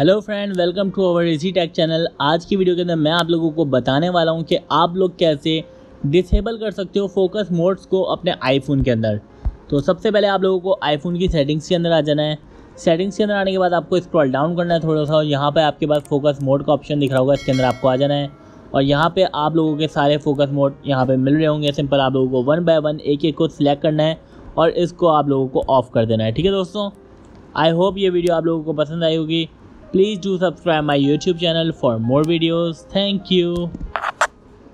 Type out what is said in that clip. Hello friend, welcome to our easy tech channel. आज की video के अंदर मैं आप लोगों को बताने वाला हूं कि आप लोग कैसे डिसेबल कर सकते हो फोकस मोड्स को अपने आईफोन के अंदर। तो सबसे पहले आप लोगों को आईफोन की सेटिंग्स के अंदर आ जाना है। सेटिंग्स के अंदर आने के बाद आपको स्क्रॉल डाउन करना है थोड़ा सा, और यहाँ पर आपके पास फोकस मोड का ऑप्शन दिख रहा होगा, इसके अंदर आपको आ जाना है। और यहाँ पर आप लोगों के सारे फोकस मोड यहाँ पर मिल रहे होंगे। सिंपल आप लोगों को वन बाय वन एक एक को सिलेक्ट करना है और इसको आप लोगों को ऑफ कर देना है। ठीक है दोस्तों, आई होप ये वीडियो आप लोगों को पसंद आई होगी। Please do subscribe my YouTube channel for more videos. Thank you.